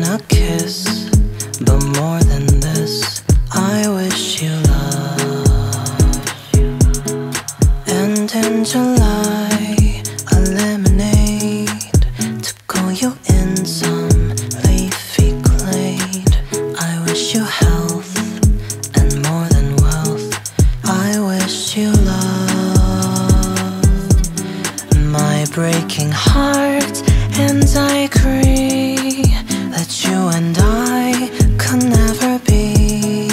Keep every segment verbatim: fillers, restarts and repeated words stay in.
than a kiss, but more than this, I wish you love. And in July, a lemonade to call you in some leafy glade. I wish you health and more than wealth. I wish you love. My breaking heart, and I agree that you and I could never be.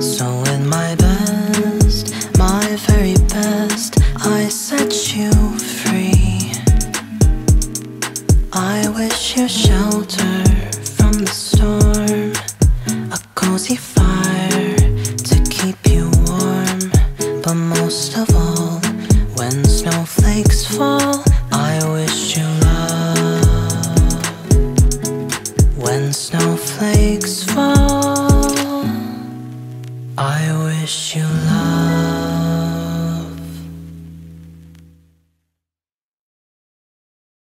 So with my best, my very best, I set you free. I wish you shelter from the storm, a cozy fire to keep you warm. But most of all, when snowflakes fall, I wish you love. Snowflakes fall.